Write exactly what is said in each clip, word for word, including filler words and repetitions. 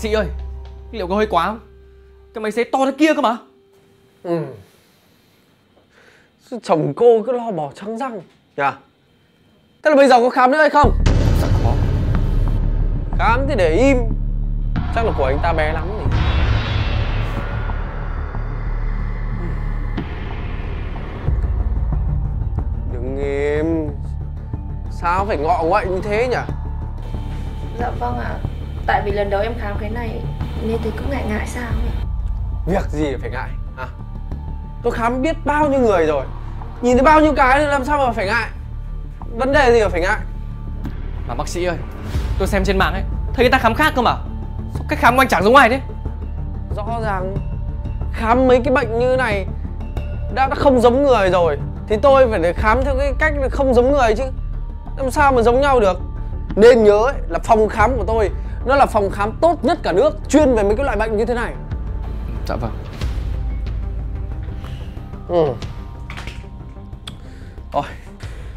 sĩ ơi, liệu có hơi quá không? Cái máy xế to thế kia cơ mà. Ừ. Chồng cô cứ lo bỏ trắng răng nhỉ? Yeah. Thế là bây giờ có khám nữa hay không? Dạ có. Khám thì để im. Chắc là của anh ta bé lắm thì. Đừng im. Sao phải ngọ ngoại như thế nhỉ? Dạ vâng ạ. À. Tại vì lần đầu em khám cái này nên tôi cứ ngại ngại sao ấy. Việc gì phải ngại hả? Tôi khám biết bao nhiêu người rồi, nhìn thấy bao nhiêu cái làm sao mà phải ngại? Vấn đề gì mà phải ngại? Mà bác sĩ ơi, tôi xem trên mạng ấy, thấy người ta khám khác cơ mà. Sao cách khám của anh chẳng giống ai thế? Rõ ràng khám mấy cái bệnh như này đã, đã không giống người rồi thì tôi phải để khám theo cái cách không giống người chứ. Làm sao mà giống nhau được? Nên nhớ ấy, là phòng khám của tôi nó là phòng khám tốt nhất cả nước, chuyên về mấy cái loại bệnh như thế này. Dạ vâng. Ừ. Ôi,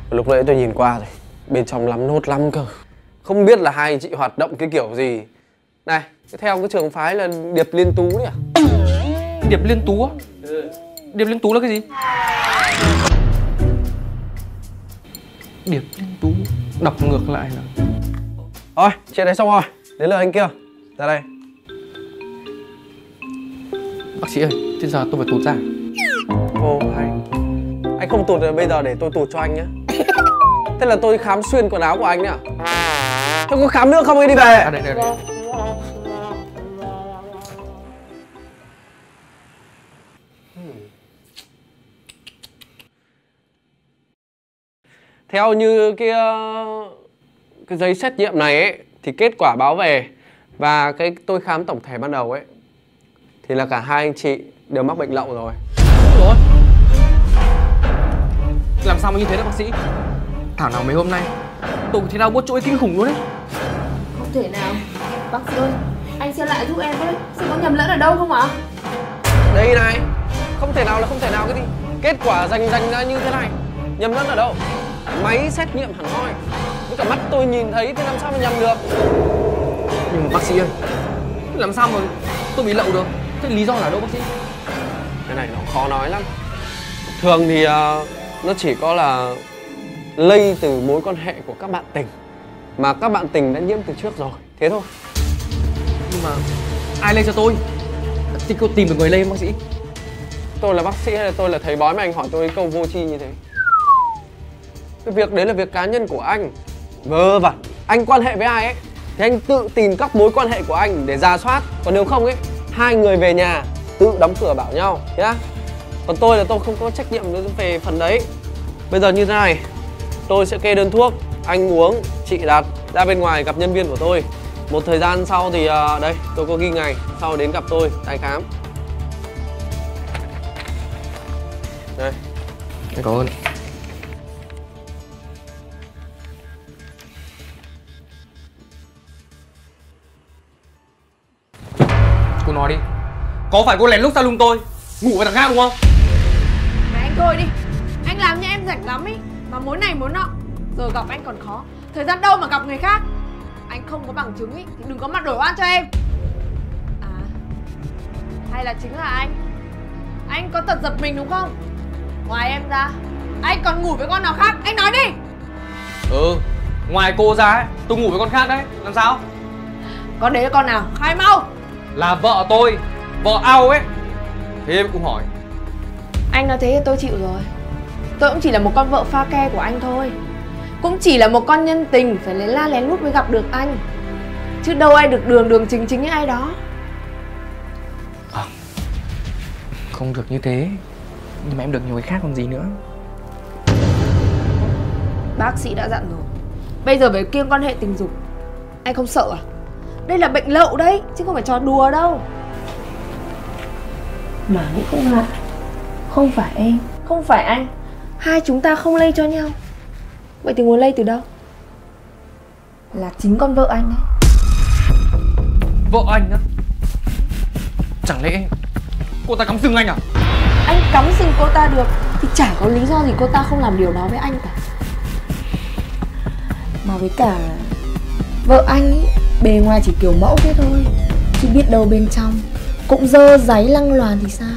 lúc nãy tôi nhìn qua rồi, bên trong lắm nốt lắm cơ. Không biết là hai anh chị hoạt động cái kiểu gì. Này, theo cái trường phái là Điệp Liên Tú đấy à? Điệp Liên Tú á? Ừ. Điệp Liên Tú là cái gì? Điệp Liên Tú đọc ngược lại là... Thôi, chuyện này xong rồi, đến lượt anh kia. Ra đây. Bác sĩ ơi, thế giờ tôi phải tụt ra. Ô, anh Anh không tụt rồi, bây giờ để tôi tụt cho anh nhé. Thế là tôi khám xuyên quần áo của anh đấy à? Tôi có khám nữa không, anh đi về. À, đây, đây, đây. Theo như cái, cái giấy xét nghiệm này ấy, thì kết quả báo về và cái tôi khám tổng thể ban đầu ấy thì là cả hai anh chị đều mắc bệnh lậu rồi. Ủa? Làm sao mà như thế đó bác sĩ? Thảo nào mấy hôm nay tôi thấy đau buốt chuỗi kinh khủng luôn đấy. Không thể nào. Bác sĩ ơi, anh xem lại giúp em với, xem có nhầm lẫn ở đâu không ạ? Đây này, không thể nào là không thể nào cái gì. Kết quả rành rành ra như thế này, nhầm lẫn ở đâu? Máy xét nghiệm hẳn hoi, với cả mắt tôi nhìn thấy thì làm sao mà nhầm được? Nhưng mà bác sĩ ơi, làm sao mà tôi bị lậu được? Thế lý do là đâu bác sĩ? Cái này nó khó nói lắm. Thường thì uh, nó chỉ có là lây từ mối quan hệ của các bạn tình, mà các bạn tình đã nhiễm từ trước rồi, thế thôi. Nhưng mà ai lây cho tôi? Thì cô tìm được người lây không bác sĩ? Tôi là bác sĩ hay là tôi là thầy bói mà anh hỏi tôi câu vô tri như thế? Cái việc đấy là việc cá nhân của anh. Vớ vẩn. Anh quan hệ với ai ấy thì anh tự tìm các mối quan hệ của anh để ra soát. Còn nếu không ấy, hai người về nhà tự đóng cửa bảo nhau nhá. Còn tôi là tôi không có trách nhiệm về phần đấy. Bây giờ như thế này, tôi sẽ kê đơn thuốc, anh uống, chị đặt ra bên ngoài gặp nhân viên của tôi. Một thời gian sau thì uh, đây, tôi có ghi ngày, sau đến gặp tôi tái khám. Đây. Cảm ơn. Nói đi, có phải cô lén lút sau lưng tôi ngủ với thằng khác đúng không? Mà anh thôi đi, anh làm như em rảnh lắm ý, mà muốn này muốn nọ, giờ gặp anh còn khó, thời gian đâu mà gặp người khác. Anh không có bằng chứng ý, thì đừng có mặt đổi oan cho em. À, hay là chính là anh, anh có tật giật mình đúng không? Ngoài em ra, anh còn ngủ với con nào khác, anh nói đi. Ừ, ngoài cô ra ấy, tôi ngủ với con khác đấy, làm sao? Con đấy là con nào? Khai mau. Là vợ tôi, vợ ao ấy. Thế em cũng hỏi. Anh nói thế thì tôi chịu rồi. Tôi cũng chỉ là một con vợ pha ke của anh thôi. Cũng chỉ là một con nhân tình, phải lén la lén lút mới gặp được anh. Chứ đâu ai được đường đường chính chính với ai đó. À, không được như thế. Nhưng mà em được nhiều cái khác còn gì nữa. Bác sĩ đã dặn rồi, bây giờ phải kiêng quan hệ tình dục. Anh không sợ à? Đây là bệnh lậu đấy, chứ không phải trò đùa đâu. Mà nghĩ cũng lạ, không phải em, không phải anh, hai chúng ta không lây cho nhau. Vậy thì nguồn lây từ đâu? Là chính con vợ anh đấy. Vợ anh á? Chẳng lẽ cô ta cắm sừng anh à? Anh cắm sừng cô ta được thì chả có lý do gì cô ta không làm điều đó với anh cả. Mà với cả vợ anh ý, bề ngoài chỉ kiểu mẫu thế thôi, chứ biết đâu bên trong cũng dơ giấy lăng loàn thì sao?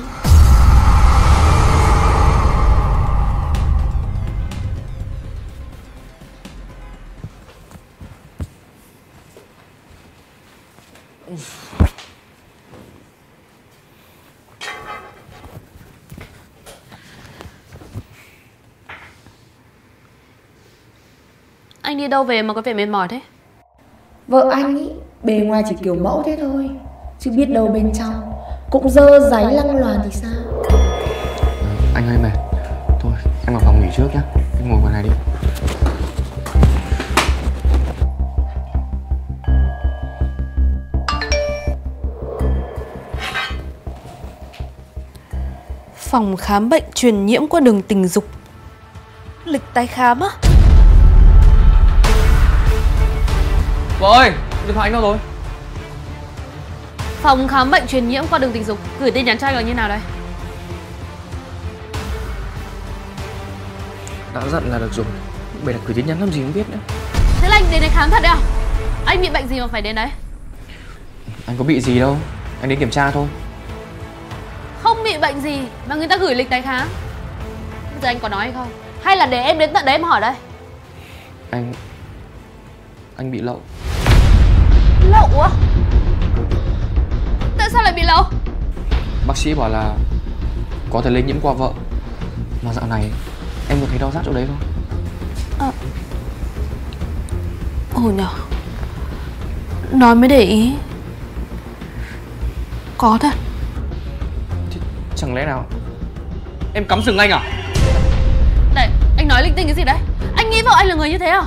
Anh đi đâu về mà có vẻ mệt mỏi thế? Vợ anh ý, bề ngoài chỉ kiểu mẫu thế thôi, chứ biết đâu bên trong cũng dơ giấy lăng loàn thì sao? Anh hơi mệt, thôi em vào phòng nghỉ trước nhá, em ngồi vào này đi. Phòng khám bệnh truyền nhiễm qua đường tình dục. Lịch tái khám á? Vợ ơi, điện thoại anh đâu rồi? Phòng khám bệnh truyền nhiễm qua đường tình dục gửi tin nhắn cho anh là như nào đây? Đã giận là được rồi, bày đặt gửi tin nhắn làm gì không biết nữa. Thế là anh đến đây khám thật đấy à? Anh bị bệnh gì mà phải đến đấy? Anh có bị gì đâu, anh đến kiểm tra thôi. Không bị bệnh gì mà người ta gửi lịch tái khám. Bây giờ anh có nói hay không? Hay là để em đến tận đấy em hỏi đây? Anh... anh bị lậu. Lậu á? Tại sao lại bị lậu? Bác sĩ bảo là có thể lây nhiễm qua vợ. Mà dạo này em có thấy đau rát chỗ đấy không? Ờ à. Ồ nhờ, nói mới để ý. Có thật. Ch Chẳng lẽ nào em cắm sừng anh à? Này, anh nói linh tinh cái gì đấy? Anh nghĩ vợ anh là người như thế à?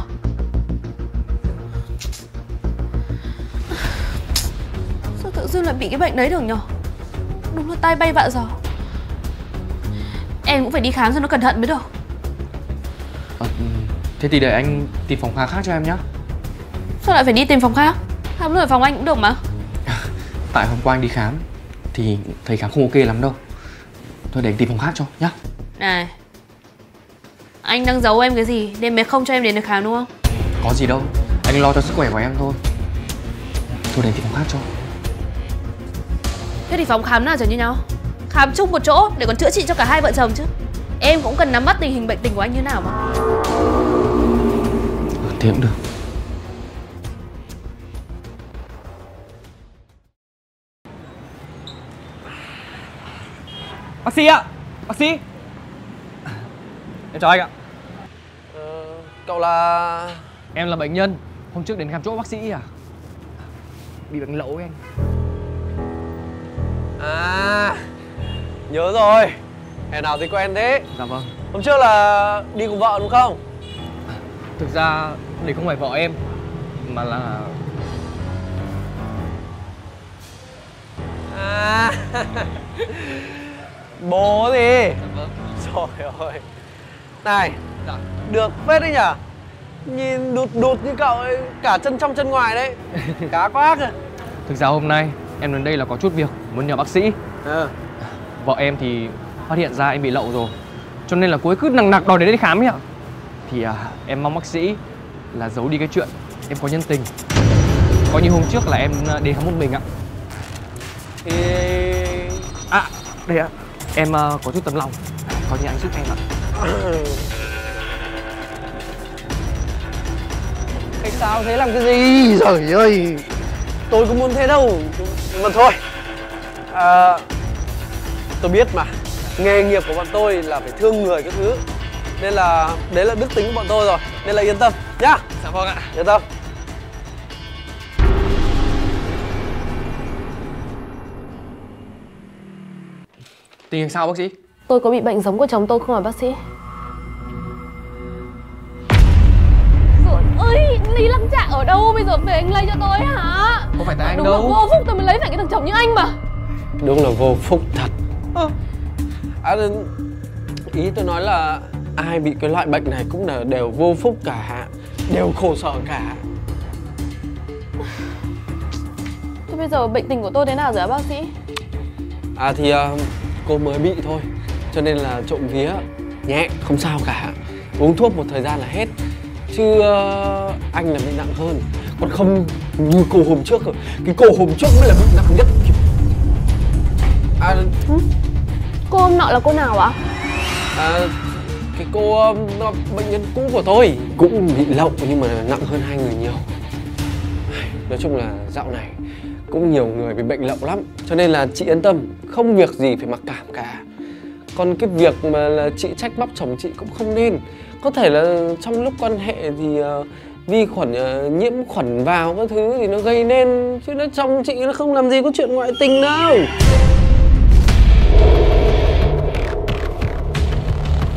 Tự dưng lại bị cái bệnh đấy được nhở? Đúng là tai bay vạ gió. Em cũng phải đi khám cho nó cẩn thận mới được. À, thế thì để anh tìm phòng khám khác cho em nhé. Sao lại phải đi tìm phòng khác? Khám ở phòng anh cũng được mà. Tại hôm qua anh đi khám thì thầy khám không ok lắm đâu. Thôi để anh tìm phòng khác cho nhá. Này, anh đang giấu em cái gì nên mới không cho em đến được khám đúng không? Có gì đâu, anh lo cho sức khỏe của em thôi. Thôi để anh tìm phòng khác cho. Thế thì phòng khám nào chẳng như nhau? Khám chung một chỗ để còn chữa trị cho cả hai vợ chồng chứ. Em cũng cần nắm bắt tình hình bệnh tình của anh như nào mà. Ừ, thế cũng được. Bác sĩ ạ! Bác sĩ! Em chào anh ạ. Ờ, cậu là... Em là bệnh nhân. Hôm trước đến khám chỗ bác sĩ à? Bị bệnh lậu ấy anh. À, nhớ rồi. Hè nào thì quen thế. Dạ vâng. Hôm trước là đi cùng vợ đúng không? Thực ra đấy không phải vợ em, mà là... À, bố gì? Dạ vâng. Trời ơi. Này, dạ. Được phết đấy nhở? Nhìn đụt đụt như cậu ấy, cả chân trong chân ngoài đấy. Cá quá rồi. Thực ra hôm nay em đến đây là có chút việc muốn nhờ bác sĩ. À. Vợ em thì phát hiện ra em bị lậu rồi, cho nên là cô ấy cứ nằng nặc đòi đến đây khám ấy ạ. Thì à, em mong bác sĩ là giấu đi cái chuyện em có nhân tình. Có như hôm trước là em đến khám một mình ạ. Thì... À, đây ạ. Em à, có chút tấm lòng. Có như anh giúp em ạ. Cái sao thế làm cái gì? Trời ơi! Tôi cũng muốn thế đâu. Mà thôi à, tôi biết mà. Nghề nghiệp của bọn tôi là phải thương người các thứ. Nên là đấy là đức tính của bọn tôi rồi. Nên là yên tâm nhá. Dạ vâng ạ. Yên tâm. Tình hình sao bác sĩ? Tôi có bị bệnh giống của chồng tôi không hả bác sĩ? Lý Lăng Trạ ở đâu bây giờ về anh lây cho tôi hả? Không phải tại anh đúng đâu. Đúng là vô phúc tôi mới lấy phải cái thằng chồng như anh mà. Đúng là vô phúc thật. Ờ. À, ý tôi nói là ai bị cái loại bệnh này cũng là đều vô phúc cả, đều khổ sở cả. Thế bây giờ bệnh tình của tôi thế nào rồi hả bác sĩ? À thì uh, cô mới bị thôi, cho nên là trộm vía nhẹ, không sao cả. Uống thuốc một thời gian là hết. Chứ uh, anh là bị nặng hơn. Còn không như cô hôm trước rồi. Cái cô hôm trước mới là mức nặng nhất. À... Ừ? Cô hôm nọ là cô nào ạ? À, cái cô uh, bệnh nhân cũ của tôi. Cũng bị lậu nhưng mà nặng hơn hai người nhiều. Nói chung là dạo này cũng nhiều người bị bệnh lậu lắm. Cho nên là chị yên tâm, không việc gì phải mặc cảm cả. Còn cái việc mà là chị trách móc chồng chị cũng không nên. Có thể là trong lúc quan hệ thì uh, vi khuẩn uh, nhiễm khuẩn vào các thứ thì nó gây nên. Chứ nó chồng chị nó không làm gì có chuyện ngoại tình đâu.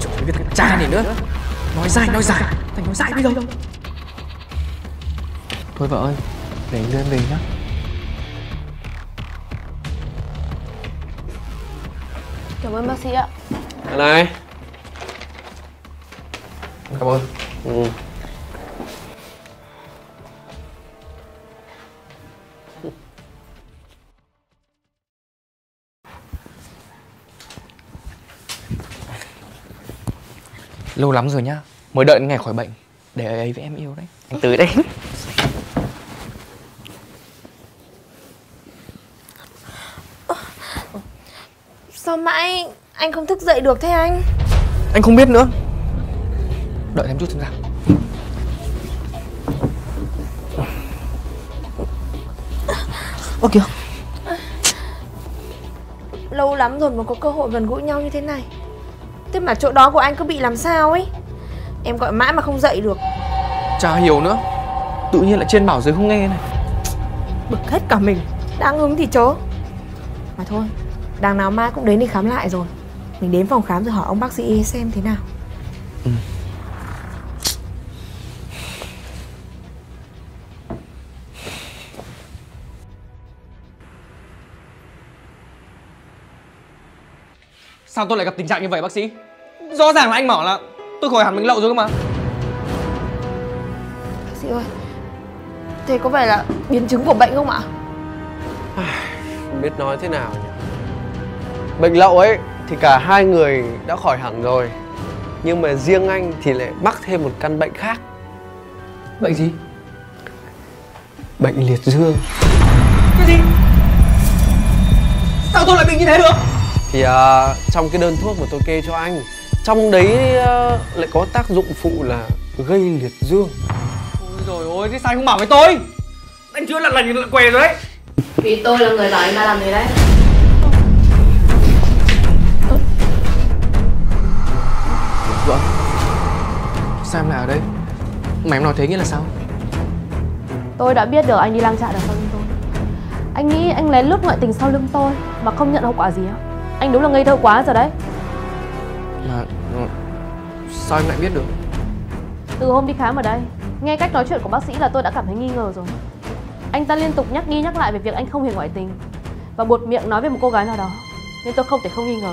Cái cái cha này nữa. Nói dài, nói dài. Thành nói dài bây giờ. Thôi vợ ơi, để anh đưa em về nhá. Cảm ơn bác sĩ ạ. Đây này. Cảm ơn. Ừ. Lâu lắm rồi nhá, mới đợi ngày khỏi bệnh. Để ấy với em yêu đấy. Anh tới đấy. Sao mãi anh không thức dậy được thế anh? Anh không biết nữa. Đợi em chút xem nào. Ơ kìa. Lâu lắm rồi mới có cơ hội gần gũi nhau như thế này. Thế mà chỗ đó của anh cứ bị làm sao ấy. Em gọi mãi mà không dậy được. Chả hiểu nữa. Tự nhiên lại trên bảo dưới không nghe này. Bực hết cả mình. Đang hứng thì chớ. Mà thôi, đằng nào mai cũng đến đi khám lại rồi. Mình đến phòng khám rồi hỏi ông bác sĩ xem thế nào. Ừ. Sao tôi lại gặp tình trạng như vậy bác sĩ? Rõ ràng là anh bảo là tôi khỏi hẳn bệnh lậu rồi cơ mà. Bác sĩ ơi, thế có phải là biến chứng của bệnh không ạ? Không biết nói thế nào nhỉ? Bệnh lậu ấy thì cả hai người đã khỏi hẳn rồi. Nhưng mà riêng anh thì lại mắc thêm một căn bệnh khác. Bệnh gì? Bệnh liệt dương. Cái gì? Sao tôi lại bị như thế được? Thì uh, trong cái đơn thuốc mà tôi kê cho anh, trong đấy uh, lại có tác dụng phụ là gây liệt dương. Ôi dồi ôi, thế sao anh không bảo với tôi? Anh chưa lặn lành lặn què rồi đấy. Vì tôi là người bảo anh ra làm thế đấy. Vợ, sao em lại ở đây? Mà em nói thế nghĩa là sao? Tôi đã biết được anh đi lang trạ đằng sau lưng tôi. Anh nghĩ anh lén lút ngoại tình sau lưng tôi mà không nhận hậu quả gì ạ? Anh đúng là ngây thơ quá rồi đấy. Mà sao em lại biết được? Từ hôm đi khám ở đây, nghe cách nói chuyện của bác sĩ là tôi đã cảm thấy nghi ngờ rồi. Anh ta liên tục nhắc đi nhắc lại về việc anh không hề ngoại tình và buột miệng nói về một cô gái nào đó, nên tôi không thể không nghi ngờ.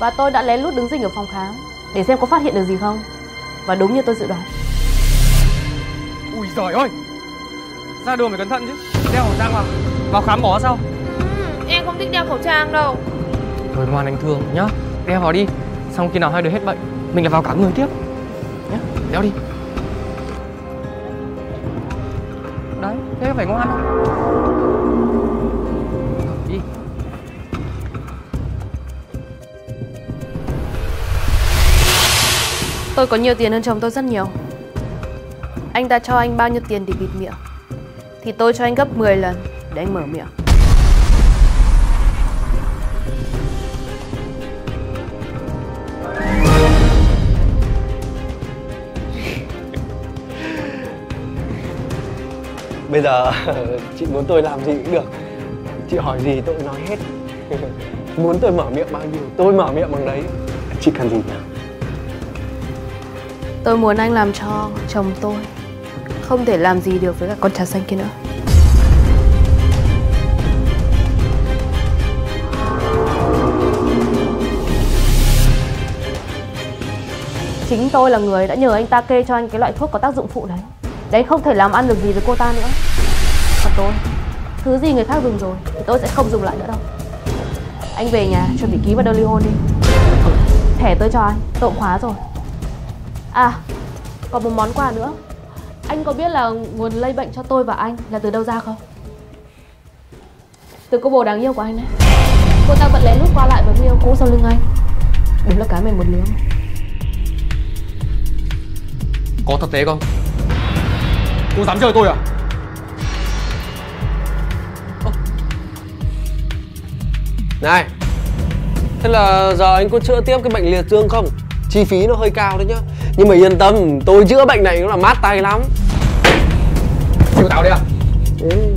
Và tôi đã lén lút đứng rình ở phòng khám để xem có phát hiện được gì không. Và đúng như tôi dự đoán. Ui giời ơi, ra đường phải cẩn thận chứ. Đeo khẩu trang vào, vào khám bỏ sao? Ừ, em không thích đeo khẩu trang đâu. Thôi ngoan anh thương nhá, đeo vào đi. Xong khi nào hai đứa hết bệnh, mình lại vào cả người tiếp nhá, đeo đi. Đấy, thế phải ngoan không? Đi. Tôi có nhiều tiền hơn chồng tôi rất nhiều. Anh ta cho anh bao nhiêu tiền để bịt miệng thì tôi cho anh gấp mười lần để anh mở miệng. Bây giờ chị muốn tôi làm gì cũng được. Chị hỏi gì tôi nói hết. Muốn tôi mở miệng bao nhiêu, tôi mở miệng bằng đấy. Chị cần gì nào? Tôi muốn anh làm cho chồng tôi không thể làm gì được với cả con trà xanh kia nữa. Chính tôi là người đã nhờ anh ta kê cho anh cái loại thuốc có tác dụng phụ đấy. Đấy không thể làm ăn được gì với cô ta nữa. Còn tôi, thứ gì người khác dùng rồi thì tôi sẽ không dùng lại nữa đâu. Anh về nhà chuẩn bị ký vào đơn ly hôn đi. Thẻ tôi cho anh, tôi cũng khóa rồi. À, còn một món quà nữa. Anh có biết là nguồn lây bệnh cho tôi và anh là từ đâu ra không? Từ cô bồ đáng yêu của anh đấy. Cô ta vẫn lén lút qua lại với người yêu cũ sau lưng anh. Đúng là cái mình một lứa. Có thực tế không? Cô dám chơi tôi à? Này, thế là giờ anh có chữa tiếp cái bệnh liệt dương không? Chi phí nó hơi cao đấy nhá. Nhưng mà yên tâm, tôi chữa bệnh này nó là mát tay lắm. Chịu tao đi à? Ừ.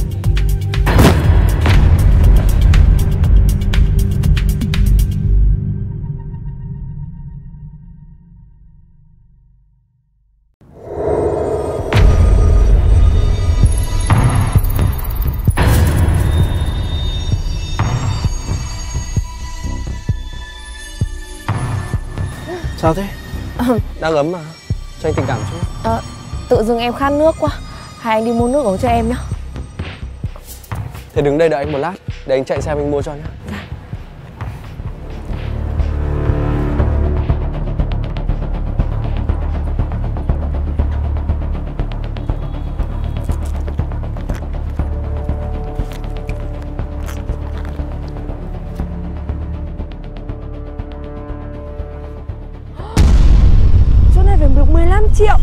Sao thế? Đang ấm mà, cho anh tình cảm chứ. À, tự dưng em khát nước quá. Hay anh đi mua nước uống cho em nhá. Thế đứng đây đợi anh một lát, để anh chạy xe mình mua cho nhá. Dạ. mười lăm triệu.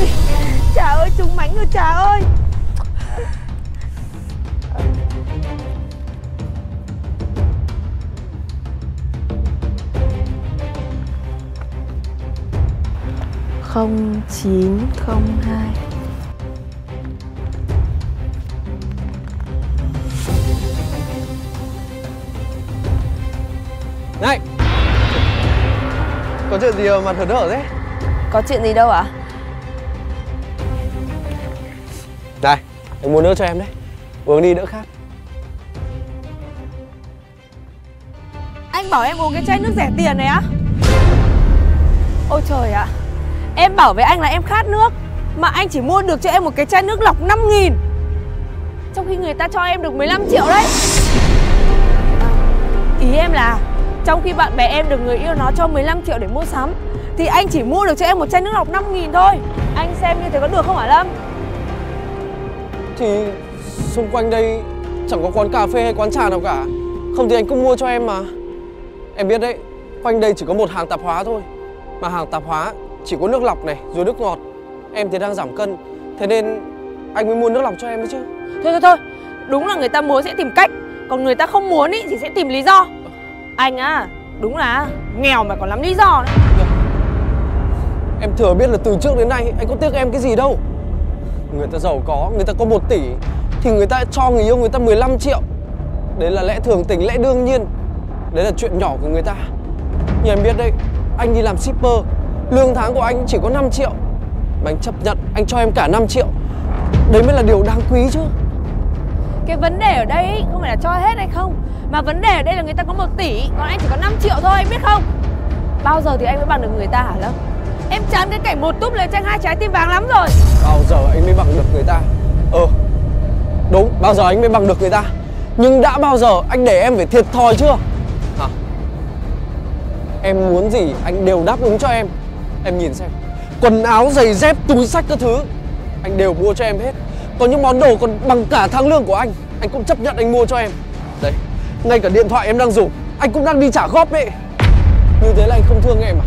Ui, Trà ơi, trúng mánh rồi Trà ơi. không chín không hai. Này, có chuyện gì mà thở đỡ thế? Có chuyện gì đâu ạ? À? Này, anh mua nước cho em đấy. Uống đi đỡ khát. Anh bảo em uống cái chai nước rẻ tiền này á? Ôi trời ạ! À, em bảo với anh là em khát nước, mà anh chỉ mua được cho em một cái chai nước lọc năm nghìn, trong khi người ta cho em được mười lăm triệu đấy. À, ý em là trong khi bạn bè em được người yêu nó cho mười lăm triệu để mua sắm, thì anh chỉ mua được cho em một chai nước lọc năm nghìn thôi. Anh xem như thế có được không hả Lâm? Thì xung quanh đây chẳng có quán cà phê hay quán trà nào cả. Không thì anh cũng mua cho em mà. Em biết đấy, quanh đây chỉ có một hàng tạp hóa thôi. Mà hàng tạp hóa chỉ có nước lọc này, rồi nước ngọt. Em thì đang giảm cân, thế nên anh mới mua nước lọc cho em đấy chứ. Thôi thôi thôi, đúng là người ta muốn sẽ tìm cách, còn người ta không muốn ý thì sẽ tìm lý do. Anh á, đúng là nghèo mà còn lắm lý do đấy. Em thừa biết là từ trước đến nay anh có tiếc em cái gì đâu. Người ta giàu có, người ta có một tỷ, thì người ta cho người yêu người ta mười lăm triệu. Đấy là lẽ thường tình, lẽ đương nhiên. Đấy là chuyện nhỏ của người ta. Nhưng em biết đấy, anh đi làm shipper, lương tháng của anh chỉ có năm triệu, mà anh chấp nhận anh cho em cả năm triệu. Đấy mới là điều đáng quý chứ. Cái vấn đề ở đây ý, không phải là cho hết hay không, mà vấn đề ở đây là người ta có một tỷ, còn anh chỉ có năm triệu thôi, anh biết không? Bao giờ thì anh mới bằng được người ta hả Lâm? Em chán cái cảnh một túp lấy tranh hai trái tim vàng lắm rồi. Bao giờ anh mới bằng được người ta? Ờ, đúng, bao giờ anh mới bằng được người ta. Nhưng đã bao giờ anh để em phải thiệt thòi chưa? Hả? Em muốn gì anh đều đáp ứng cho em. Em nhìn xem, quần áo, giày dép, túi xách các thứ anh đều mua cho em hết. Có những món đồ còn bằng cả tháng lương của anh, anh cũng chấp nhận anh mua cho em. Đấy, ngay cả điện thoại em đang dùng, anh cũng đang đi trả góp ấy. Như thế là anh không thương em à?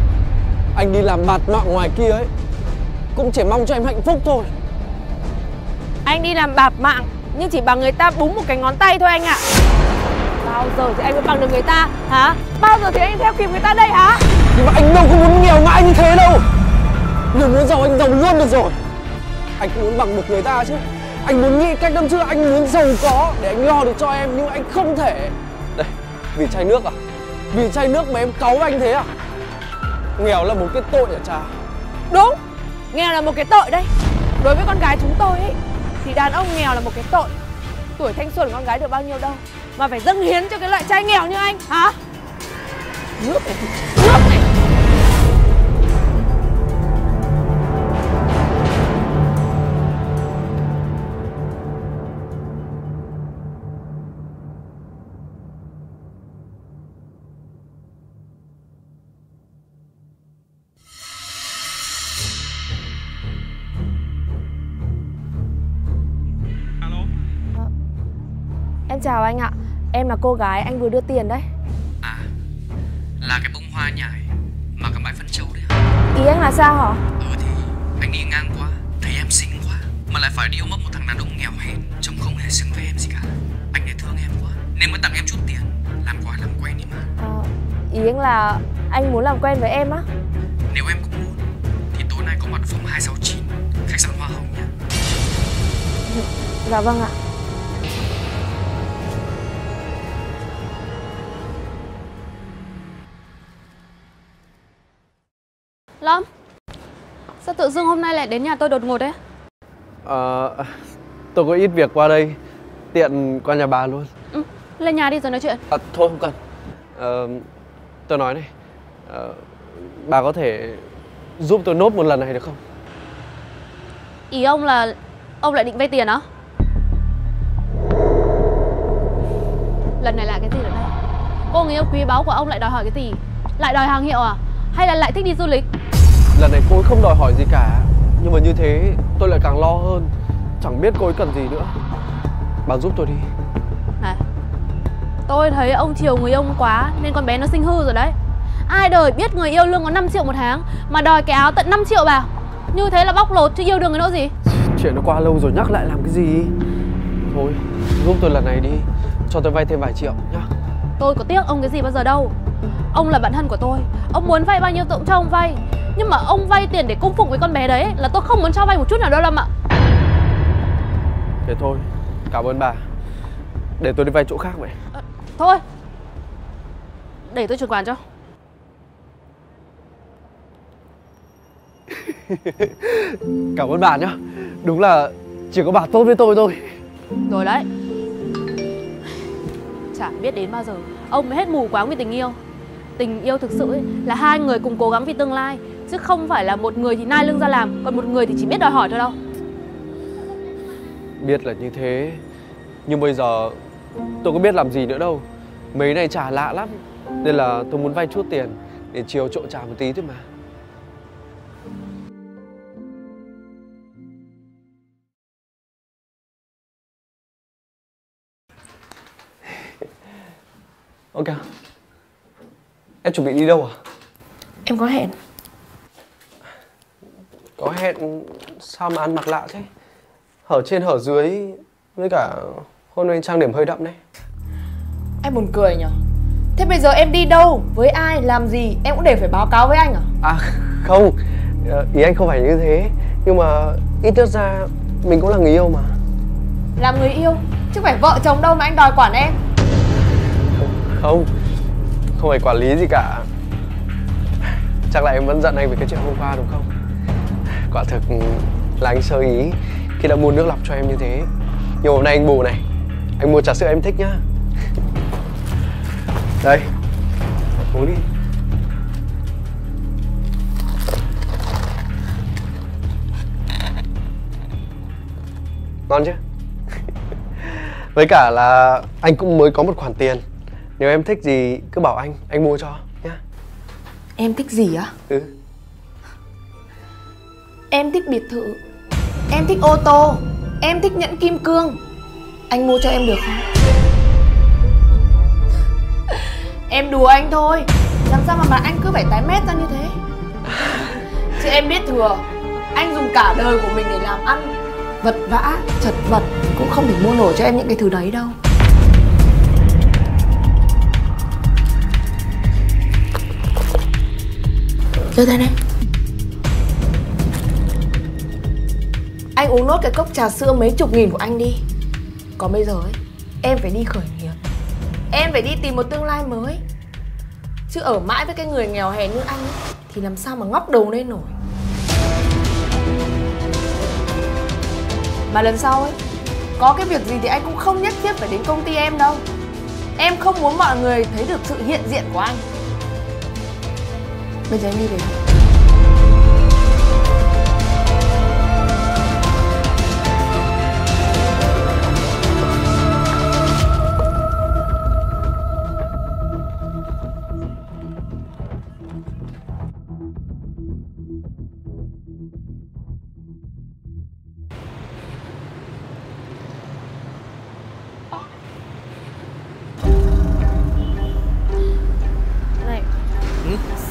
Anh đi làm bạt mạng ngoài kia ấy, cũng chỉ mong cho em hạnh phúc thôi. Anh đi làm bạt mạng nhưng chỉ bằng người ta búng một cái ngón tay thôi anh ạ. À, bao giờ thì anh mới bằng được người ta hả? Bao giờ thì anh theo kịp người ta đây hả? Nhưng mà anh đâu có muốn nghèo mãi như thế đâu. Người muốn giàu anh giàu luôn được rồi. Anh cũng muốn bằng được người ta chứ. Anh muốn nghĩ cách năm xưa anh muốn giàu có để anh lo được cho em, nhưng anh không thể. Đây, vì chai nước à? Vì chai nước mà em cáu anh thế à? Nghèo là một cái tội hả Trà? Đúng, nghèo là một cái tội đấy. Đối với con gái chúng tôi ấy, thì đàn ông nghèo là một cái tội. Tuổi thanh xuân của con gái được bao nhiêu đâu mà phải dâng hiến cho cái loại trai nghèo như anh hả? Nước này, nước này. Em chào anh ạ. Em là cô gái anh vừa đưa tiền đấy. À, là cái bông hoa nhài mà các bạn phân châu đấy hả? Ý anh là sao hả? Ừ thì anh đi ngang qua, thấy em xinh quá mà lại phải đi ôm ấp một thằng đàn ông nghèo hèn, trông không hề xứng với em gì cả. Anh ấy thương em quá nên mới tặng em chút tiền, làm quà làm quen đi mà. À, ý anh là anh muốn làm quen với em á? Nếu em cũng muốn thì tối nay có mặt phòng hai sáu chín, khách sạn Hoa Hồng nha. Dạ vâng ạ. Lâm, sao tự dưng hôm nay lại đến nhà tôi đột ngột đấy? Ờ, à, tôi có ít việc qua đây, tiện qua nhà bà luôn. Ừ, lên nhà đi rồi nói chuyện. À, thôi không cần. À, tôi nói này, à, bà có thể giúp tôi nốt một lần này được không? Ý ông là ông lại định vay tiền á? Lần này là cái gì nữa đây? Cô người yêu quý báu của ông lại đòi hỏi cái gì? Lại đòi hàng hiệu à? Hay là lại thích đi du lịch? Lần này cô ấy không đòi hỏi gì cả, nhưng mà như thế tôi lại càng lo hơn. Chẳng biết cô ấy cần gì nữa. Bà giúp tôi đi. Này, tôi thấy ông chiều người ông quá nên con bé nó sinh hư rồi đấy. Ai đời biết người yêu lương có năm triệu một tháng mà đòi cái áo tận năm triệu vào. Như thế là bóc lột chứ yêu đương cái nỗi gì. Chuyện nó qua lâu rồi nhắc lại làm cái gì. Thôi giúp tôi lần này đi, cho tôi vay thêm vài triệu nhá. Tôi có tiếc ông cái gì bao giờ đâu. Ông là bạn thân của tôi, ông muốn vay bao nhiêu tôi cũng cho ông vay. Nhưng mà ông vay tiền để cung phụng với con bé đấy là tôi không muốn cho vay một chút nào đâu Lâm ạ. Thế thôi, cảm ơn bà. Để tôi đi vay chỗ khác vậy. À, thôi, để tôi chuyển khoản cho. Cảm ơn bà nhá. Đúng là chỉ có bà tốt với tôi thôi. Rồi đấy. Chả biết đến bao giờ ông mới hết mù quáng vì tình yêu. Tình yêu thực sự ấy, là hai người cùng cố gắng vì tương lai, chứ không phải là một người thì nai lưng ra làm, còn một người thì chỉ biết đòi hỏi thôi đâu. Biết là như thế, nhưng bây giờ tôi có biết làm gì nữa đâu. Mấy này trả lạ lắm, nên là tôi muốn vay chút tiền để chiều trộn trả một tí thôi mà. Ok, em chuẩn bị đi đâu à? Em có hẹn. Có hẹn sao mà ăn mặc lạ thế? Hở trên hở dưới, với cả hôm nay trang điểm hơi đậm đấy. Anh buồn cười nhỉ? Thế bây giờ em đi đâu, với ai, làm gì em cũng đều phải báo cáo với anh à? À không, ý anh không phải như thế. Nhưng mà ít nhất ra mình cũng là người yêu mà. Làm người yêu chứ phải vợ chồng đâu mà anh đòi quản em. Không, không phải quản lý gì cả. Chắc là em vẫn giận anh về cái chuyện hôm qua đúng không? Quả thực là anh sơ ý khi đã mua nước lọc cho em như thế. Nhưng hôm nay anh bù này, anh mua trà sữa em thích nhá. Đây, uống đi. Ngon chứ? Với cả là anh cũng mới có một khoản tiền. Nếu em thích gì cứ bảo anh, anh mua cho nhá. Em thích gì á? Ừ. Em thích biệt thự, em thích ô tô, em thích nhẫn kim cương. Anh mua cho em được không? Em đùa anh thôi. Làm sao mà mặt anh cứ phải tái mét ra như thế? Chứ em biết thừa. Anh dùng cả đời của mình để làm ăn, vật vã, chật vật cũng không thể mua nổi cho em những cái thứ đấy đâu. Đưa đây này. Anh uống nốt cái cốc trà sữa mấy chục nghìn của anh đi. Còn bây giờ ấy, em phải đi khởi nghiệp. Em phải đi tìm một tương lai mới. Chứ ở mãi với cái người nghèo hèn như anh ấy, thì làm sao mà ngóc đầu lên nổi. Mà lần sau ấy, có cái việc gì thì anh cũng không nhất thiết phải đến công ty em đâu. Em không muốn mọi người thấy được sự hiện diện của anh. Bây giờ em đi về.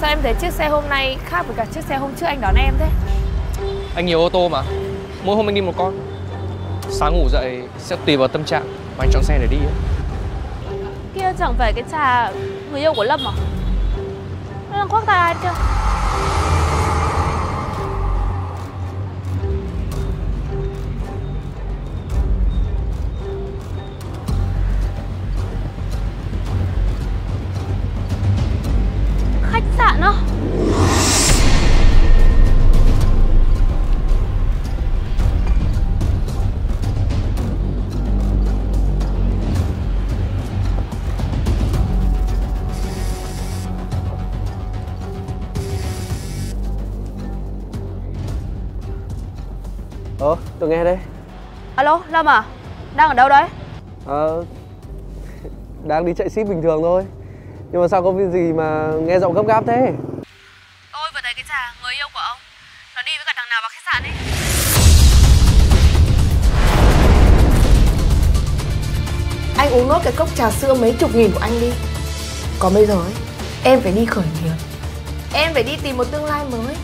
Sao em thấy chiếc xe hôm nay khác với cả chiếc xe hôm trước anh đón em thế? Anh nhiều ô tô mà, mỗi hôm anh đi một con. Sáng ngủ dậy sẽ tùy vào tâm trạng mà anh chọn xe để đi ấy. Kia chẳng phải cái trà người yêu của Lâm à? Nó đang khoác tay ai chưa? Khách sạn á? Ờ, tôi nghe đây. Alo, Lâm à? Đang ở đâu đấy? Ờ, đang đi chạy ship bình thường thôi. Nhưng mà sao có việc gì mà nghe giọng gấp gáp thế? Tôi vừa thấy cái chàng người yêu của ông, nó đi với cả thằng nào vào khách sạn ấy. Anh uống nốt cái cốc trà sữa mấy chục nghìn của anh đi. Còn bây giờ ấy, em phải đi khởi nghiệp. Em phải đi tìm một tương lai mới.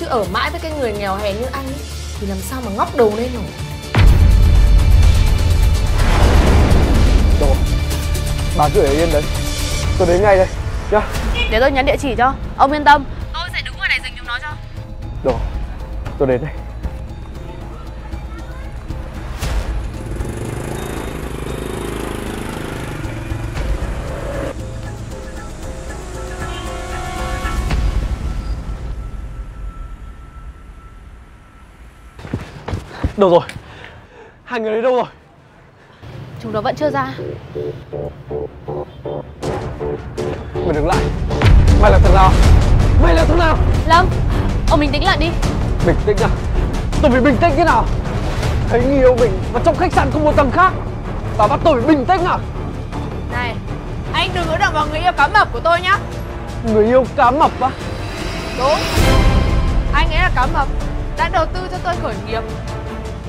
Chứ ở mãi với cái người nghèo hèn như anh ấy thì làm sao mà ngóc đầu lên nổi. Đồ, bà cứ để yên đấy, tôi đến ngay đây nhá. Để tôi nhắn địa chỉ cho, ông yên tâm. Tôi sẽ đứng ngoài này dừng chúng nó cho. Đồ, tôi đến đây. Đâu rồi? Hai người đấy đâu rồi? Chúng nó vẫn chưa ra. Mày đứng lại. Mày là thằng nào? Mày là thằng nào? Lâm, ông bình tĩnh lại đi. Bình tĩnh à? Tôi phải bình tĩnh thế nào? Thấy người yêu mình mà trong khách sạn không một tầng khác, bà bắt tôi phải bình tĩnh à? Này, anh đừng có động vào người yêu cá mập của tôi nhá. Người yêu cá mập á? Đúng. Anh ấy là cá mập, đã đầu tư cho tôi khởi nghiệp.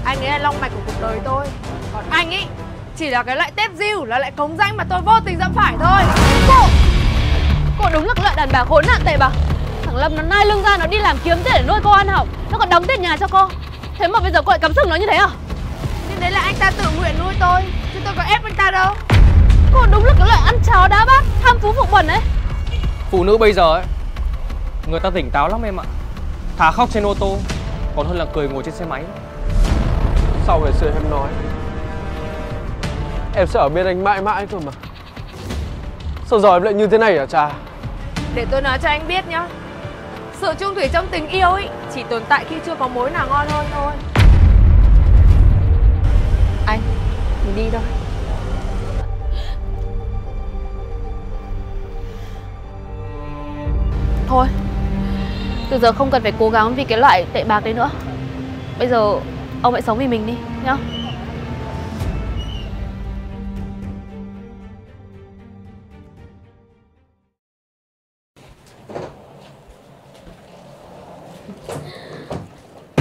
Anh ấy là long mạch của cuộc đời tôi. Còn anh ấy chỉ là cái loại tép diu, là loại cống rãnh mà tôi vô tình dẫm phải thôi. Cô Cô đúng là cái loại đàn bà khốn nạn tệ bạc. Thằng Lâm nó nai lưng ra, nó đi làm kiếm tiền để nuôi cô ăn học, nó còn đóng tiền nhà cho cô. Thế mà bây giờ cô lại cắm sừng nó như thế à? Nhưng đấy là anh ta tự nguyện nuôi tôi, chứ tôi có ép anh ta đâu. Cô đúng là cái loại ăn cháo đá bát, tham phú phụ bẩn ấy. Phụ nữ bây giờ ấy, người ta tỉnh táo lắm em ạ. Thà khóc trên ô tô còn hơn là cười ngồi trên xe máy. Sau ngày xưa em nói em sẽ ở bên anh mãi mãi thôi mà, sao giờ em lại như thế này hả Trà? Để tôi nói cho anh biết nhá, sự chung thủy trong tình yêu ấy chỉ tồn tại khi chưa có mối nào ngon hơn thôi. Anh, mình đi thôi. Thôi, từ giờ không cần phải cố gắng vì cái loại tệ bạc đấy nữa. Bây giờ ông hãy sống vì mình đi, nhá.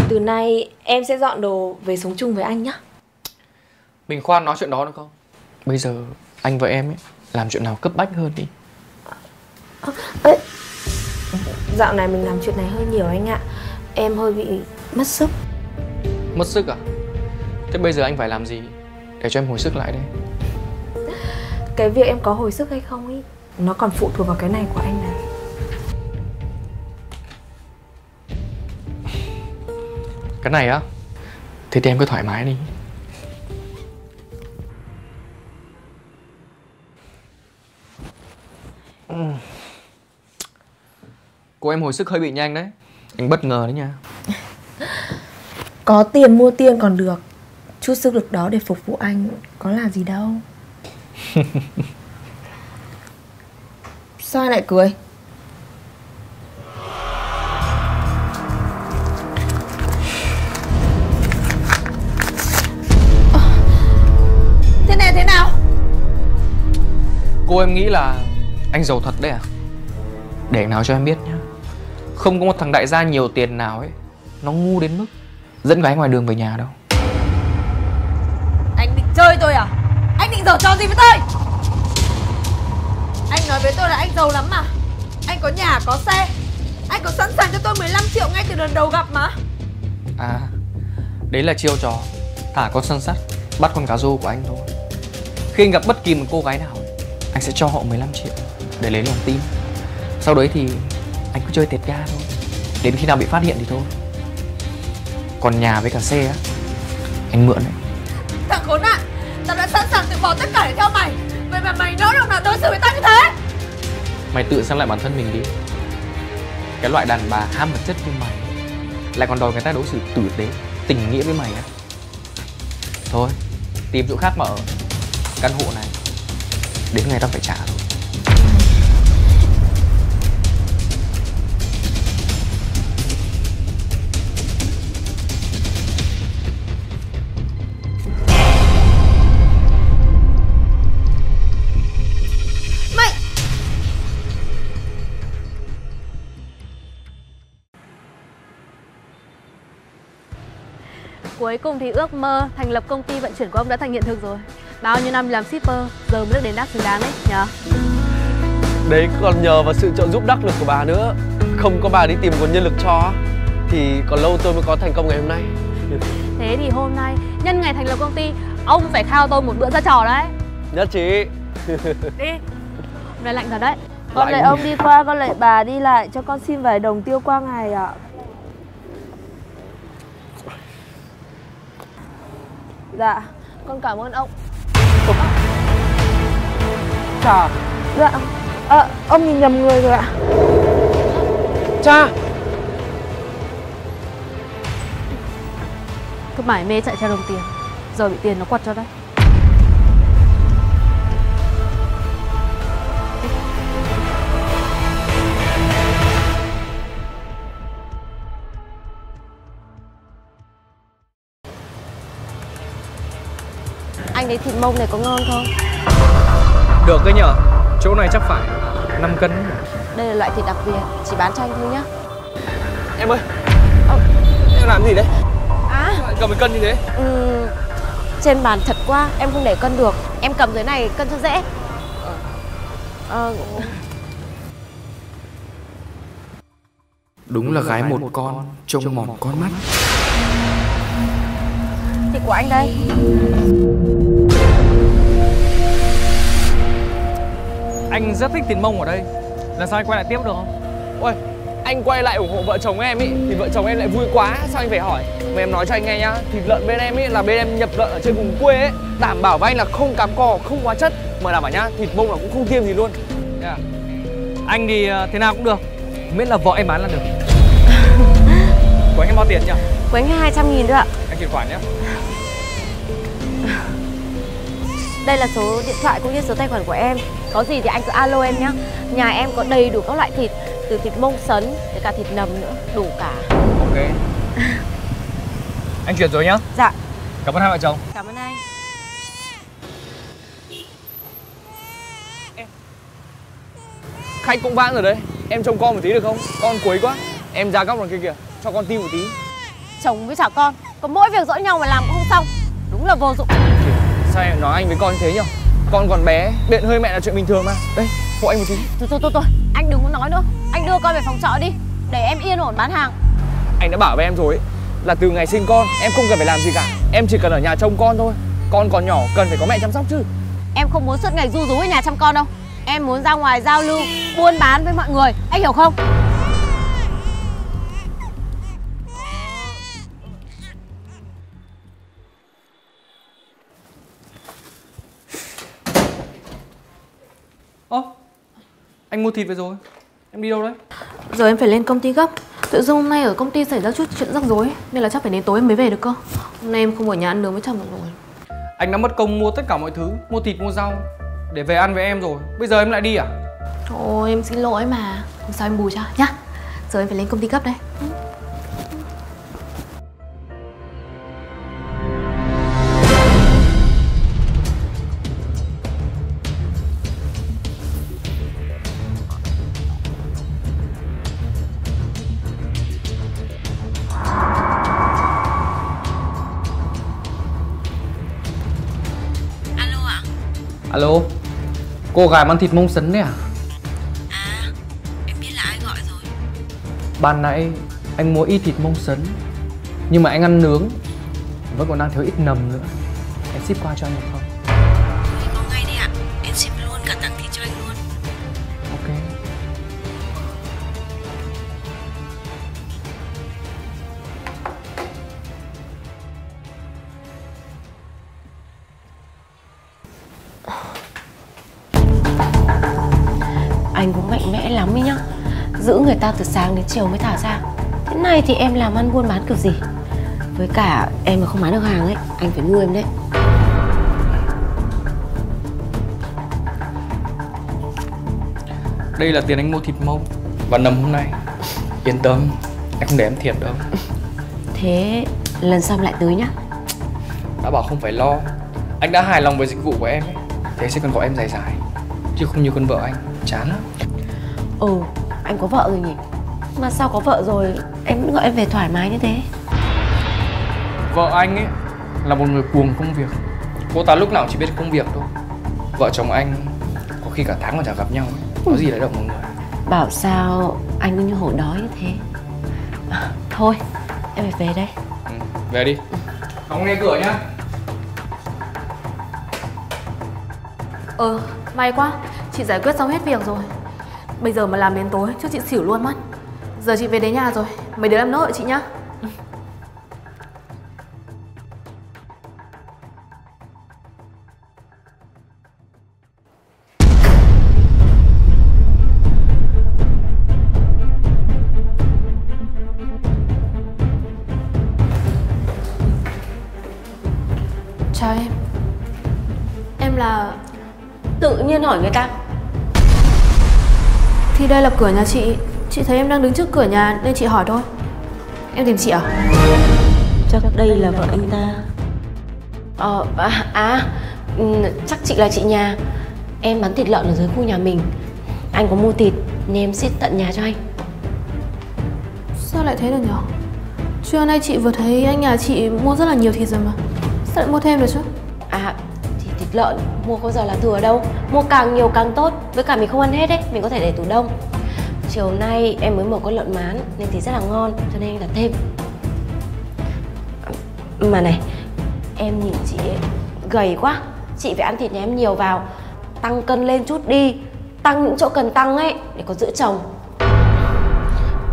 Từ nay em sẽ dọn đồ về sống chung với anh nhá. Mình khoan nói chuyện đó được không? Bây giờ anh và em ấy làm chuyện nào cấp bách hơn đi. À, ấy, dạo này mình làm chuyện này hơi nhiều anh ạ. Em hơi bị mất sức. Mất sức à? Thế bây giờ anh phải làm gì để cho em hồi sức lại đây? Cái việc em có hồi sức hay không ý, nó còn phụ thuộc vào cái này của anh này. Cái này á? Thế thì em cứ thoải mái đi. Cô em hồi sức hơi bị nhanh đấy. Anh bất ngờ đấy nha. Có tiền mua tiền còn được, chút sức lực đó để phục vụ anh có là gì đâu. Sao anh lại cười? Thế này thế nào? Cô em nghĩ là anh giàu thật đấy à? Để nào cho em biết nhá, không có một thằng đại gia nhiều tiền nào ấy nó ngu đến mức dẫn gái ngoài đường về nhà đâu. Anh định chơi tôi à? Anh định giàu trò gì với tôi? Anh nói với tôi là anh giàu lắm mà. Anh có nhà, có xe. Anh có sẵn sàng cho tôi mười lăm triệu ngay từ lần đầu gặp mà. À, đấy là chiêu trò thả con săn sắt, bắt con cá rô của anh thôi. Khi anh gặp bất kỳ một cô gái nào, anh sẽ cho họ mười lăm triệu để lấy lòng tin. Sau đấy thì anh cứ chơi tẹt ga thôi, đến khi nào bị phát hiện thì thôi. Còn nhà với cả xe á, anh mượn đấy. Thằng khốn nạn, tao đã sẵn sàng tự bỏ tất cả để theo mày. Vậy mà mày nói đâu nào đối xử với tao như thế. Mày tự xem lại bản thân mình đi. Cái loại đàn bà ham vật chất như mày lại còn đòi người ta đối xử tử tế, tình nghĩa với mày á. Thôi, tìm chỗ khác mà ở. Căn hộ này đến ngày tao phải trả thôi. Cuối cùng thì ước mơ thành lập công ty vận chuyển của ông đã thành hiện thực rồi. Bao nhiêu năm làm shipper, giờ mới được đền đáp xứng đáng đấy, nhờ. Đấy còn nhờ vào sự trợ giúp đắc lực của bà nữa. Không có bà đi tìm nguồn nhân lực cho thì còn lâu tôi mới có thành công ngày hôm nay. Thế thì hôm nay, nhân ngày thành lập công ty, ông phải khao tôi một bữa ra trò đấy. Nhất trí. Đi. Hôm nay lạnh thật đấy. Con lại ông đi qua, con lại bà đi lại cho con xin vài đồng tiêu qua ngày ạ. Dạ, con cảm ơn ông. Ủa? Chà. Dạ, à, ông nhìn nhầm người rồi ạ. Cha. Cứ mải mê chạy theo đồng tiền, giờ bị tiền nó quật cho đấy. Anh thấy thịt mông này có ngon không? Được đấy nhở, chỗ này chắc phải năm cân. Đây là loại thịt đặc biệt, chỉ bán cho anh thôi nhá. Em ơi, ờ. em làm gì đấy? À, cầm một cân như thế? Ừ, trên bàn thật quá, em không để cân được. Em cầm dưới này cân cho dễ. Ờ, ờ. Đúng là gái một con, trông mòn con mắt. Thịt của anh đây. Anh rất thích thịt mông ở đây. Lần sau anh quay lại tiếp được không? Ôi, anh quay lại ủng hộ vợ chồng em ý thì vợ chồng em lại vui quá. Sao anh phải hỏi? Mà em nói cho anh nghe nhá, thịt lợn bên em ý là bên em nhập lợn ở trên vùng quê ấy. Đảm bảo với anh là không cám cò, không hóa chất. Mà đảm bảo nhá, thịt mông là cũng không tiêm gì luôn. yeah. Anh thì thế nào cũng được, miễn là vợ em bán là được. Của anh em bao tiền nhỉ? Của anh hai trăm nghìn thôi ạ. Anh chuyển khoản nhé. Đây là số điện thoại cũng như số tài khoản của em. Có gì thì anh cứ alo em nhé. Nhà em có đầy đủ các loại thịt, từ thịt mông sấn tới cả thịt nầm nữa, đủ cả. Ok. Anh chuyển rồi nhá. Dạ. Cảm ơn hai vợ chồng. Cảm ơn anh. Em. Khách cũng vãn rồi đấy. Em trông con một tí được không? Con quấy quá. Em ra góc đằng kia kìa, cho con tim một tí. Chồng với chả con, có mỗi việc dỗi nhau mà làm cũng không xong. Đúng là vô dụng. Sao em nói anh với con như thế nhỉ? Con còn bé, bện hơi mẹ là chuyện bình thường mà. Đây, hộ anh một tí. Thôi, thôi, thôi, thôi, anh đừng có nói nữa. Anh đưa con về phòng trọ đi, để em yên ổn bán hàng. Anh đã bảo với em rồi ấy, là từ ngày sinh con, em không cần phải làm gì cả. Em chỉ cần ở nhà trông con thôi. Con còn nhỏ, cần phải có mẹ chăm sóc chứ. Em không muốn suốt ngày ru rú ở nhà chăm con đâu. Em muốn ra ngoài giao lưu, buôn bán với mọi người. Anh hiểu không? Anh mua thịt về rồi, em đi đâu đấy? Giờ em phải lên công ty gấp. Tự dưng hôm nay ở công ty xảy ra chút chuyện rắc rối, nên là chắc phải đến tối em mới về được cơ. Hôm nay em không ở nhà ăn nướng với chồng được rồi. Anh đã mất công mua tất cả mọi thứ, mua thịt, mua rau để về ăn với em rồi. Bây giờ em lại đi à? Thôi em xin lỗi mà, hôm sau em bù cho nhá. Giờ em phải lên công ty gấp đây. Alo, cô gái ăn thịt mông sấn đấy à? À, em biết là Ban nãy anh mua ít thịt mông sấn, nhưng mà anh ăn nướng, vẫn còn đang thiếu ít nầm nữa. Em ship qua cho anh được không? Thì có ngay đi ạ, em ship luôn cả tặng thịt cho anh luôn. Ok. Anh cũng mạnh mẽ lắm ấy nhá, giữ người ta từ sáng đến chiều mới thả ra. Thế này thì em làm ăn buôn bán kiểu gì? Với cả em mà không bán được hàng ấy, anh phải nuôi em đấy. Đây là tiền anh mua thịt mông và nầm hôm nay. Yên tâm, anh không để em thiệt đâu. Thế lần sau lại tới nhá. Đã bảo không phải lo, anh đã hài lòng với dịch vụ của em ấy. Thế sẽ còn gọi em dài dài, chứ không như con vợ anh, chán lắm. Ừ, anh có vợ rồi nhỉ? Mà sao có vợ rồi em vẫn gọi em về thoải mái như thế? Vợ anh ấy là một người cuồng công việc. Cô ta lúc nào chỉ biết công việc thôi. Vợ chồng anh có khi cả tháng mà chẳng gặp nhau ấy. Có gì đấy đâu mọi người. Bảo sao anh cứ như hổ đói như thế. Thôi em phải về đây. Ừ, về đi. Ừ. Không nghe cửa nhá. Ừ, may quá. Chị giải quyết xong hết việc rồi. Bây giờ mà làm đến tối chứ chị xỉu luôn mất. Giờ chị về đến nhà rồi. Mấy đứa em nốt chị nhá. Chào em. Em là... Tự nhiên hỏi người ta. Thì đây là cửa nhà chị. Chị thấy em đang đứng trước cửa nhà nên chị hỏi thôi. Em tìm chị à? Chắc đây là vợ anh ta. Ờ, à, à chắc chị là chị nhà. Em bán thịt lợn ở dưới khu nhà mình. Anh có mua thịt nên em ship tận nhà cho anh. Sao lại thế được nhở? Trưa nay chị vừa thấy anh nhà chị mua rất là nhiều thịt rồi mà. Sao lại mua thêm được chứ? À, thì thịt lợn mua có giờ là thừa đâu. Mua càng nhiều càng tốt. Với cả mình không ăn hết ấy, mình có thể để tủ đông. Chiều nay em mới mở con lợn mán nên thì rất là ngon, cho nên anh đặt thêm. Mà này, em nhìn chị ấy, gầy quá. Chị phải ăn thịt nhà em nhiều vào. Tăng cân lên chút đi. Tăng những chỗ cần tăng ấy, để có giữ chồng.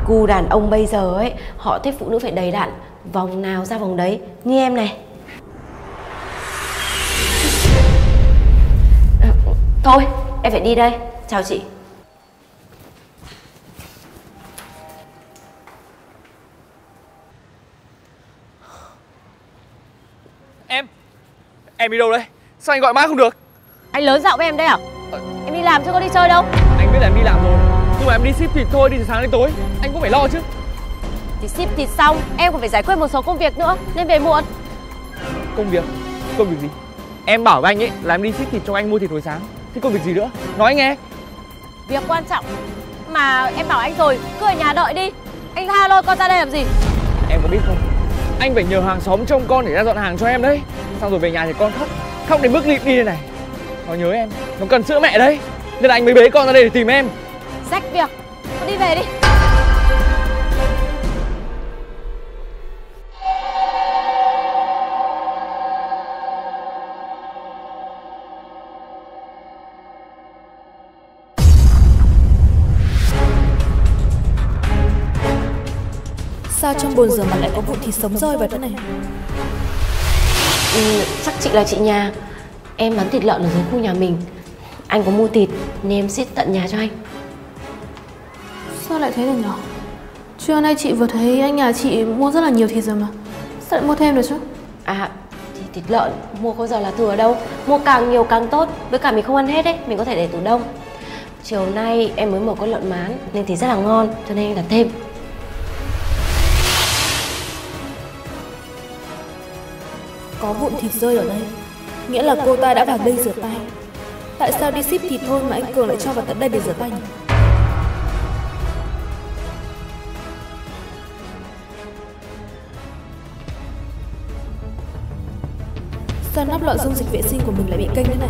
Gu đàn ông bây giờ ấy, họ thích phụ nữ phải đầy đặn. Vòng nào ra vòng đấy, như em này. À, thôi, em phải đi đây. Chào chị. Em đi đâu đấy? Sao anh gọi mãi không được? Anh lớn dạo với em đấy à? Ờ... Em đi làm chứ có đi chơi đâu. Anh biết là em đi làm rồi, nhưng mà em đi ship thịt thôi, đi từ sáng đến tối. Anh cũng phải lo chứ. Thì ship thịt xong, em còn phải giải quyết một số công việc nữa, nên về muộn. Công việc? Công việc gì? Em bảo với anh ấy là em đi ship thịt cho anh mua thịt hồi sáng. Thế công việc gì nữa? Nói anh nghe. Việc quan trọng. Mà em bảo anh rồi, cứ ở nhà đợi đi. Anh tha lôi con ra đây làm gì? Em có biết không? Anh phải nhờ hàng xóm trông con để ra dọn hàng cho em đấy. Xong rồi về nhà thì con khóc, khóc đến mức lịm đi đây này. Nó nhớ em, nó cần sữa mẹ đấy. Nên là anh mới bế con ra đây để tìm em. Rách việc, con đi về đi. Sao trong bồn rửa mặt lại có vụ thịt sống rơi vào thế này? Ừ, chắc chị là chị nhà. Em bán thịt lợn ở dưới khu nhà mình. Anh có mua thịt nên em ship tận nhà cho anh. Sao lại thế được nhở? Trưa nay chị vừa thấy anh nhà chị mua rất là nhiều thịt rồi mà. Sao lại mua thêm được chứ? À, thì thịt lợn mua có giờ là thừa đâu. Mua càng nhiều càng tốt. Với cả mình không ăn hết ấy, mình có thể để tủ đông. Chiều nay em mới mở con lợn mán nên thì rất là ngon, cho nên anh đặt thêm. Có vụn thịt rơi ở đây, nghĩa là cô ta đã vào đây rửa tay. Tại sao đi ship thịt thôi mà anh Cường lại cho vào tận đây để rửa tay nhỉ? Sao nắp lọ dung dịch vệ sinh của mình lại bị kênh thế này?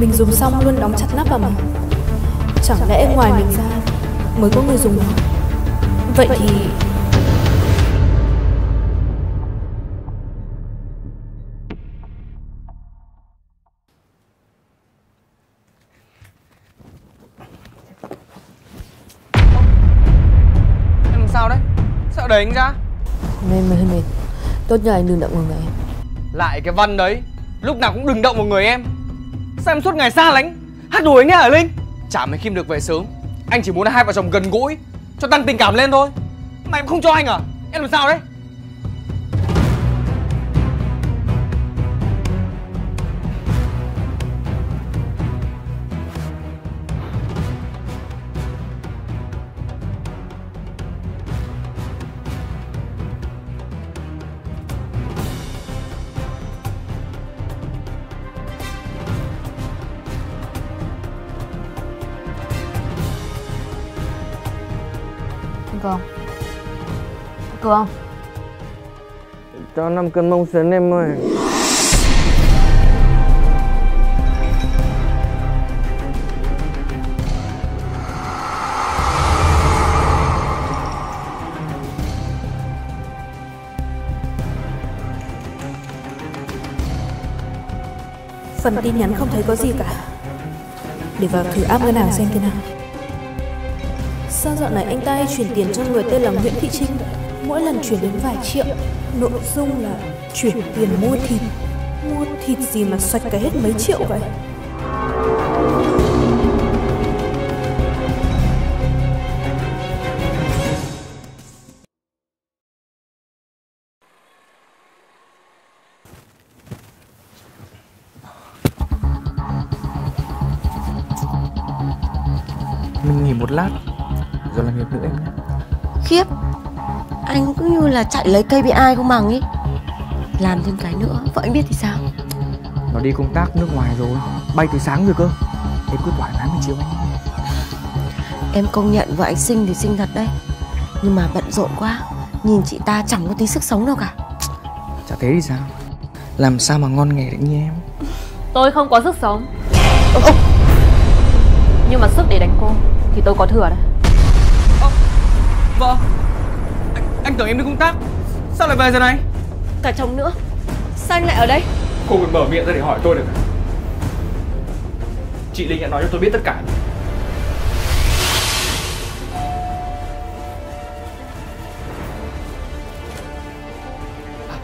Mình dùng xong luôn đóng chặt nắp vào mình. Chẳng lẽ ngoài mình ra mới có người dùng nó. Vậy thì... Làm sao đấy? Sợ đẩy anh ra? Nên mệt mệt. Tốt nhất anh đừng động vào người em. Lại cái Văn đấy, lúc nào cũng đừng động vào người em. Sao em suốt ngày xa lánh, hát đùa anh nhá hả Linh? Chả mấy khi được về sớm, anh chỉ muốn hai vợ chồng gần gũi cho tăng tình cảm lên thôi. Mà em không cho anh à? Em làm sao đấy? Cường, Cường, cho năm cân mông sến em ơi. Phần tin nhắn không thấy có gì cả. Để vào thử app ngân hàng xem thế nào. Sao dạo này anh ta hay chuyển tiền cho người tên là Nguyễn Thị Trinh? Mỗi lần chuyển đến vài triệu. Nội dung là chuyển tiền mua thịt. Mua thịt gì mà xoạch cái hết mấy triệu vậy? Mình nghỉ một lát rồi làm việc nữa em nhé. Khiếp, anh cứ như là chạy lấy ca pê i không bằng ý. Làm thêm cái nữa, vợ anh biết thì sao? Nó đi công tác nước ngoài rồi, bay từ sáng rồi cơ. Em cứ thoải mái mà chiều anh. Em công nhận vợ anh xinh thì xinh thật đấy, nhưng mà bận rộn quá, nhìn chị ta chẳng có tí sức sống đâu cả. Chả thế thì sao? Làm sao mà ngon nghề đấy như em? Tôi không có sức sống. Ô, ô. Nhưng mà sức để đánh cô thì tôi có thừa đấy. Vợ, anh, anh tưởng em đi công tác, sao lại về giờ này? Cả chồng nữa, sao anh lại ở đây? Cô còn mở miệng ra để hỏi tôi được à? Chị Linh đã nói cho tôi biết tất cả. À,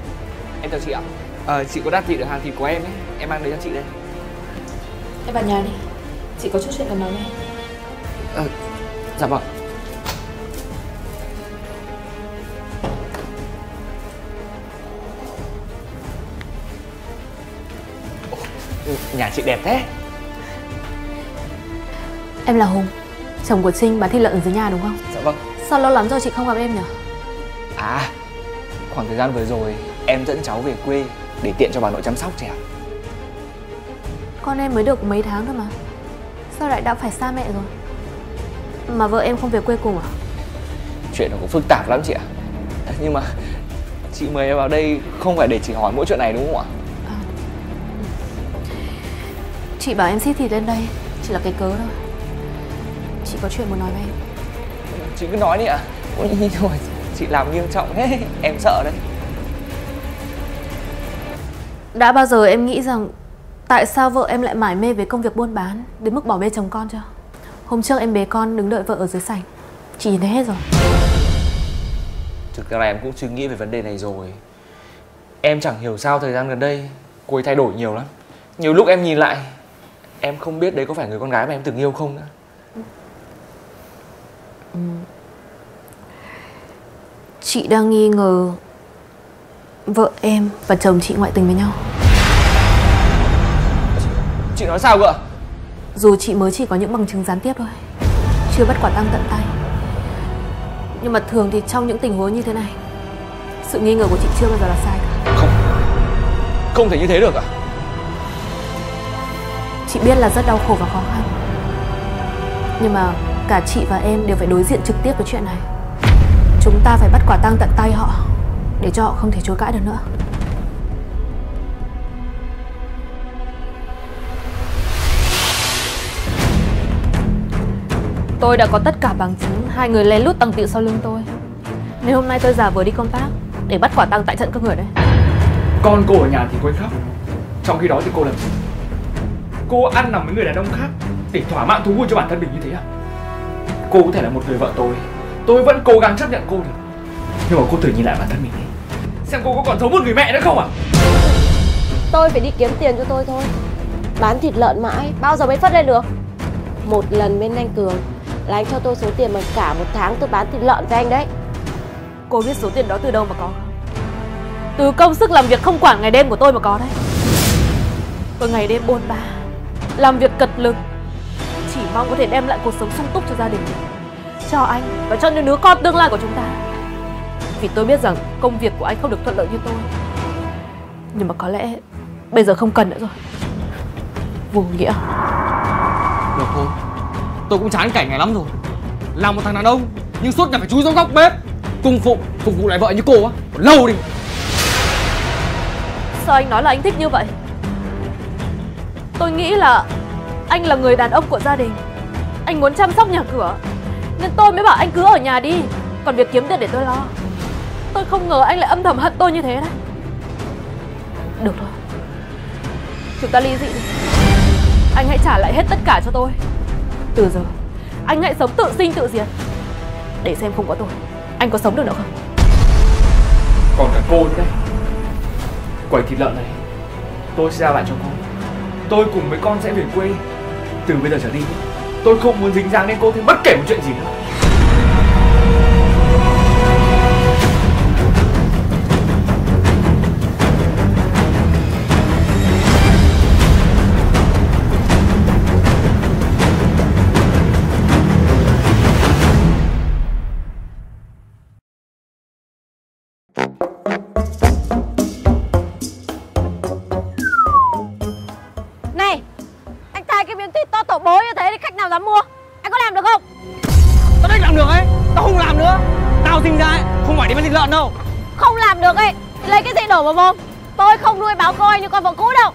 em chào chị ạ. À, chị có đặt thịt ở hàng thịt của em ấy, em mang đến cho chị đây. Em vào nhà đi, chị có chút chuyện cần nói với em. À, dạ vâng. Nhà chị đẹp thế. Em là Hùng, chồng của Trinh bán thịt lợn ở dưới nhà đúng không? Dạ vâng. Sao lâu lắm rồi chị không gặp em nhỉ? À, khoảng thời gian vừa rồi em dẫn cháu về quê để tiện cho bà nội chăm sóc chị ạ. Con em mới được mấy tháng thôi mà, sao lại đã phải xa mẹ rồi? Mà vợ em không về quê cùng à? Chuyện nó cũng phức tạp lắm chị ạ. Nhưng mà chị mời em vào đây không phải để chị hỏi mỗi chuyện này đúng không ạ? Chị bảo em xít thịt lên đây chỉ là cái cớ thôi. Chị có chuyện muốn nói với em. Chị cứ nói đi ạ. Ôi rồi, chị làm nghiêm trọng thế, em sợ đấy. Đã bao giờ em nghĩ rằng tại sao vợ em lại mải mê với công việc buôn bán đến mức bỏ bê chồng con chưa? Hôm trước em bế con đứng đợi vợ ở dưới sảnh, chị nhìn thấy hết rồi. Thực ra là em cũng suy nghĩ về vấn đề này rồi. Em chẳng hiểu sao thời gian gần đây cô ấy thay đổi nhiều lắm. Nhiều lúc em nhìn lại em không biết đấy có phải người con gái mà em từng yêu không nữa. Ừ. Chị đang nghi ngờ vợ em và chồng chị ngoại tình với nhau. Chị, chị nói sao cơ? Dù chị mới chỉ có những bằng chứng gián tiếp thôi, chưa bắt quả tang tận tay. Nhưng mà thường thì trong những tình huống như thế này, sự nghi ngờ của chị chưa bao giờ là sai cả. Không, không thể như thế được à? Chị biết là rất đau khổ và khó khăn, nhưng mà cả chị và em đều phải đối diện trực tiếp với chuyện này. Chúng ta phải bắt quả tang tận tay họ, để cho họ không thể chối cãi được nữa. Tôi đã có tất cả bằng chứng hai người lén lút tằng tịu sau lưng tôi, nên hôm nay tôi giả vờ đi công tác để bắt quả tang tại trận các người đấy. Con cô ở nhà thì quấy khóc, trong khi đó thì cô làm gì? Cô ăn nằm với người đàn ông khác để thỏa mãn thú vui cho bản thân mình như thế à? Cô có thể là một người vợ tôi, tôi vẫn cố gắng chấp nhận cô được. Nhưng mà cô thử nhìn lại bản thân mình đi, xem cô có còn giống một người mẹ nữa không à? Tôi phải đi kiếm tiền cho tôi thôi. Bán thịt lợn mãi, bao giờ mới phất lên được? Một lần bên anh Cường là anh cho tôi số tiền mà cả một tháng tôi bán thịt lợn với anh đấy. Cô biết số tiền đó từ đâu mà có không? Từ công sức làm việc không quản ngày đêm của tôi mà có đấy. Tôi ngày đêm bôn ba, làm việc cật lực, chỉ mong có thể đem lại cuộc sống sung túc cho gia đình mình, cho anh và cho những đứa con tương lai của chúng ta. Vì tôi biết rằng công việc của anh không được thuận lợi như tôi. Nhưng mà có lẽ bây giờ không cần nữa rồi. Vô nghĩa. Được thôi, tôi cũng chán cảnh này lắm rồi. Làm một thằng đàn ông nhưng suốt ngày phải chúi xuống góc bếp cung phụng, phục vụ lại vợ như cô á, còn lâu đi. Sao anh nói là anh thích như vậy? Tôi nghĩ là anh là người đàn ông của gia đình, anh muốn chăm sóc nhà cửa, nên tôi mới bảo anh cứ ở nhà đi, còn việc kiếm tiền để tôi lo. Tôi không ngờ anh lại âm thầm hận tôi như thế đấy. Được rồi, chúng ta ly dị đi. Anh hãy trả lại hết tất cả cho tôi. Từ giờ anh hãy sống tự sinh tự diệt, để xem không có tôi anh có sống được nữa không. Còn cả cô nữa đấy. Quẩy thịt lợn này tôi sẽ giao lại cho cô. Tôi cùng với con sẽ về quê. Từ bây giờ trở đi, tôi không muốn dính dáng đến cô thêm bất kể một chuyện gì nữa. Lợn đâu không làm được ấy, lấy cái gì đổ vào mồm. Tôi không nuôi báo coi như con vợ cũ đâu.